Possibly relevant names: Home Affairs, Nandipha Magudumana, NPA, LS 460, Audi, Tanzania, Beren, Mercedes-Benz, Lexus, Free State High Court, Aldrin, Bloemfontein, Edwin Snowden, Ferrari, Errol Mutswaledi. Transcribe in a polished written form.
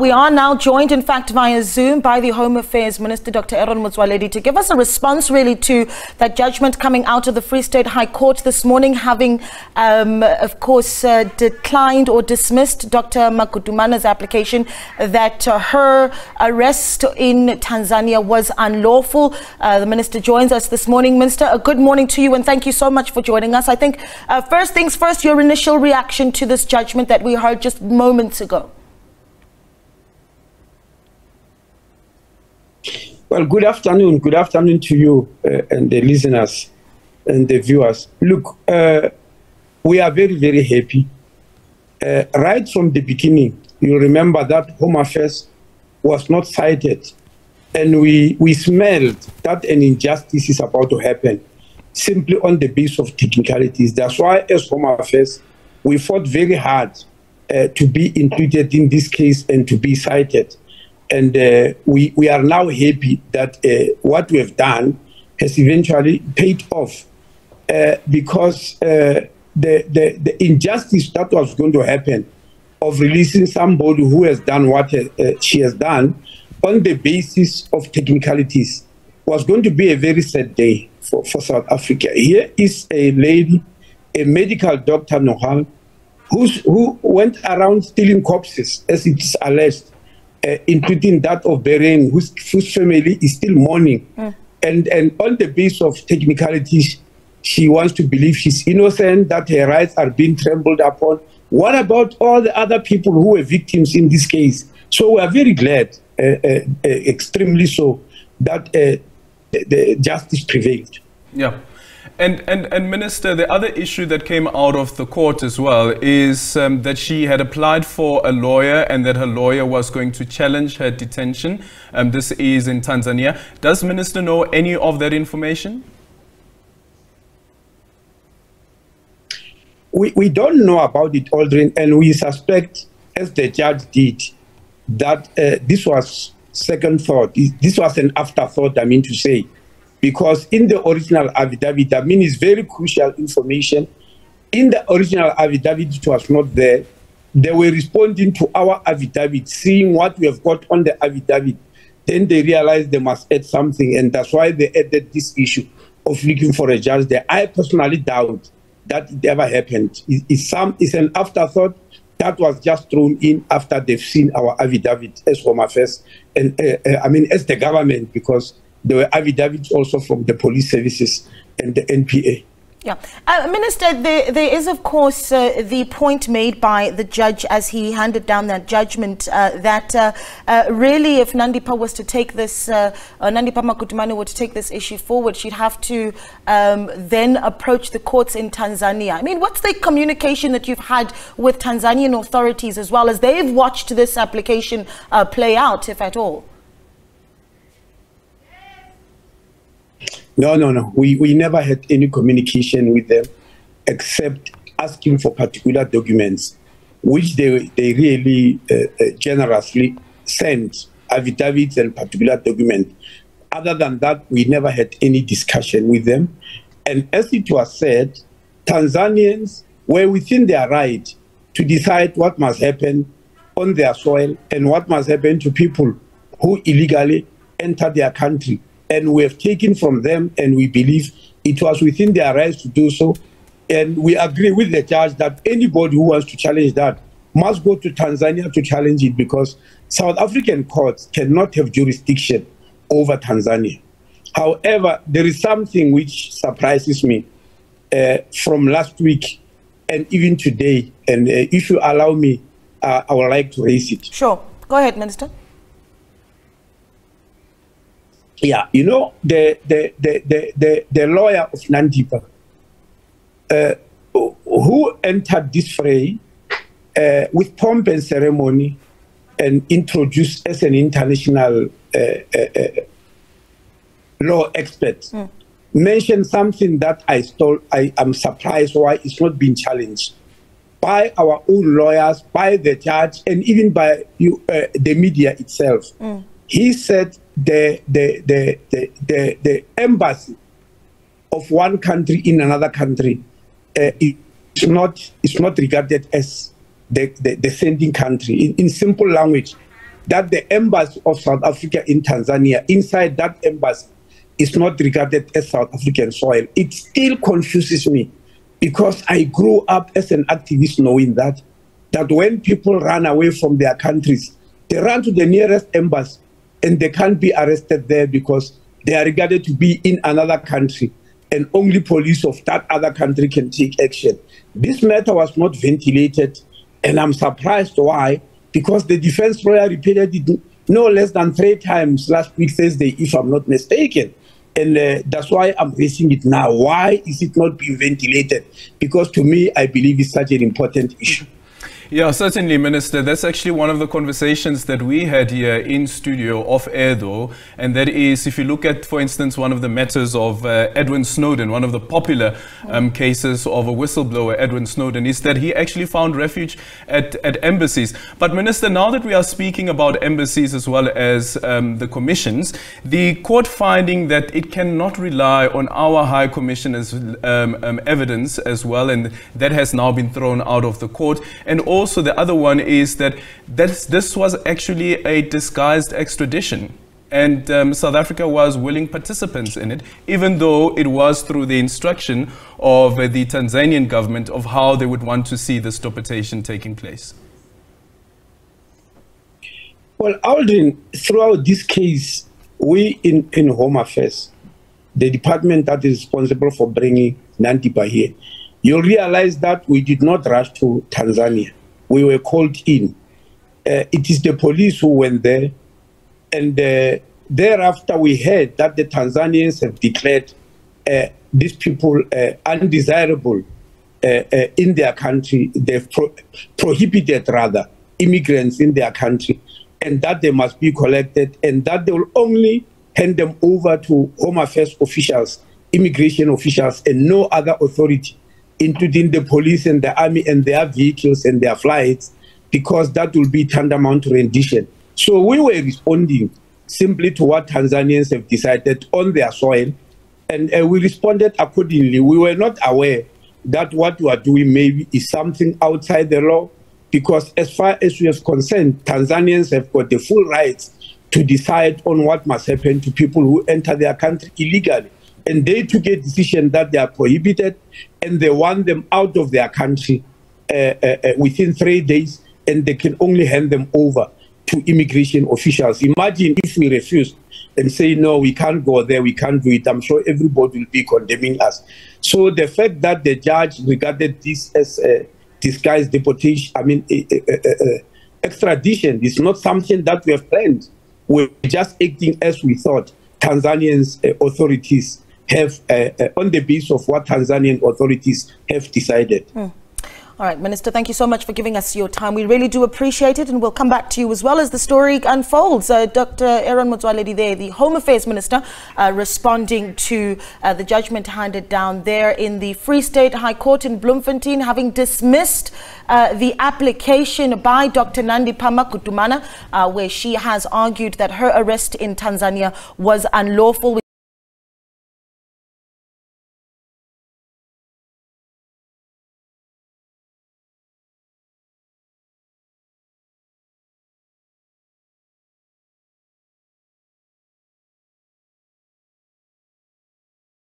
We are now joined, in fact, via Zoom by the Home Affairs Minister, Dr. Errol Mutswaledi, to give us a response, really, to that judgment coming out of the Free State High Court this morning, having, of course, declined or dismissed Dr. Magudumana's application that her arrest in Tanzania was unlawful. The Minister joins us this morning. Minister, a good morning to you, and thank you so much for joining us. I think, first things first, your initial reaction to this judgment that we heard just moments ago. Well, good afternoon. Good afternoon to you and the listeners and the viewers. Look, we are very, very happy. Right from the beginning, you remember that Home Affairs was not cited, and we smelled that an injustice is about to happen, simply on the basis of technicalities. That's why, as Home Affairs, we fought very hard to be included in this case and to be cited. And we are now happy that what we have done has eventually paid off, because the injustice that was going to happen of releasing somebody who has done what she has done on the basis of technicalities was going to be a very sad day for South Africa. Here is a lady, a medical doctor, Nohal, who went around stealing corpses, as it is alleged, including that of Beren, whose family is still mourning. And on the basis of technicalities, she wants to believe she's innocent, that her rights are being trampled upon. What about all the other people who were victims in this case? So we are very glad, extremely so, that the justice prevailed. Yeah. And Minister, the other issue that came out of the court as well is that she had applied for a lawyer and that her lawyer was going to challenge her detention. This is in Tanzania. Does Minister know any of that information? We don't know about it, Aldrin, and we suspect, as the judge did, that this was second thought. This was an afterthought, I mean to say. Because in the original affidavit, I mean, it's very crucial information. In the original affidavit, it was not there. They were responding to our affidavit, seeing what we have got on the affidavit. Then they realized they must add something, and that's why they added this issue of looking for a judge there. I personally doubt that it ever happened. It's an afterthought that was just thrown in after they've seen our affidavit as Home Affairs, and I mean, as the government, because there were affidavits also from the police services and the NPA. Yeah. Minister, there is, of course, the point made by the judge as he handed down that judgment that really, if Nandipha was to take this, Nandipha Magudumana were to take this issue forward, she'd have to then approach the courts in Tanzania. I mean, what's the communication that you've had with Tanzanian authorities as well, as they've watched this application play out, if at all? No. We never had any communication with them except asking for particular documents, which they really generously sent, affidavits and particular documents. Other than that, we never had any discussion with them. And as it was said, Tanzanians were within their right to decide what must happen on their soil and what must happen to people who illegally enter their country. And we have taken from them, and we believe it was within their rights to do so. And we agree with the judge that anybody who wants to challenge that must go to Tanzania to challenge it, because South African courts cannot have jurisdiction over Tanzania. However, there is something which surprises me from last week and even today. And if you allow me, I would like to raise it. Sure. Go ahead, Minister. Yeah, you know, the lawyer of Nandipha, who entered this fray with pomp and ceremony and introduced as an international law expert, mentioned something that I am surprised why it's not being challenged by our own lawyers, by the judge, and even by the media itself. He said the embassy of one country in another country it's not regarded as the sending country. In simple language, that the embassy of South Africa in Tanzania, inside that embassy, is not regarded as South African soil. It still confuses me, because I grew up as an activist knowing that when people run away from their countries, they run to the nearest embassy and they can't be arrested there because they are regarded to be in another country, and only police of that other country can take action. This matter was not ventilated, and I'm surprised why, because the defense lawyer repeated it no less than 3 times last week, Thursday, if I'm not mistaken. And that's why I'm raising it now. Why is it not being ventilated? Because to me, I believe it's such an important issue. Yeah, certainly, Minister. That's actually one of the conversations that we had here in studio, off air though, and that is, if you look at, for instance, one of the matters of Edwin Snowden, one of the popular cases of a whistleblower, Edwin Snowden, is that he actually found refuge at embassies. But Minister, now that we are speaking about embassies as well as the commissions, the court finding that it cannot rely on our High Commissioner's evidence as well, and that has now been thrown out of the court, and also the other one is that this was actually a disguised extradition, and South Africa was willing participants in it, even though it was through the instruction of the Tanzanian government of how they would want to see this deportation taking place. Well, Aldrin, throughout this case, we in Home Affairs, the department that is responsible for bringing Nandipha here, you'll realize that we did not rush to Tanzania. We were called in. It is the police who went there, and thereafter we heard that the Tanzanians have declared these people undesirable in their country. They've prohibited, rather, immigrants in their country, and that they must be collected, and that they will only hand them over to Home Affairs officials, immigration officials, and no other authority, including the police and the army and their vehicles and their flights, because that will be tantamount to rendition. So we were responding simply to what Tanzanians have decided on their soil, and we responded accordingly. We were not aware that what we are doing maybe is something outside the law, because as far as we are concerned, Tanzanians have got the full rights to decide on what must happen to people who enter their country illegally. And they took a decision that they are prohibited, and they want them out of their country within 3 days, and they can only hand them over to immigration officials. Imagine if we refuse and say, no, we can't go there, we can't do it. I'm sure everybody will be condemning us. So the fact that the judge regarded this as a disguised deportation, I mean, extradition, is not something that we have planned. We're just acting as we thought Tanzanians authorities have, on the basis of what Tanzanian authorities have decided. All right, Minister, thank you so much for giving us your time. We really do appreciate it, and we'll come back to you as well as the story unfolds. Dr. Errol Mutswaledi there, the Home Affairs Minister, responding to the judgment handed down there in the Free State High Court in Bloemfontein, having dismissed the application by Dr. Nandipha Magudumana, where she has argued that her arrest in Tanzania was unlawful.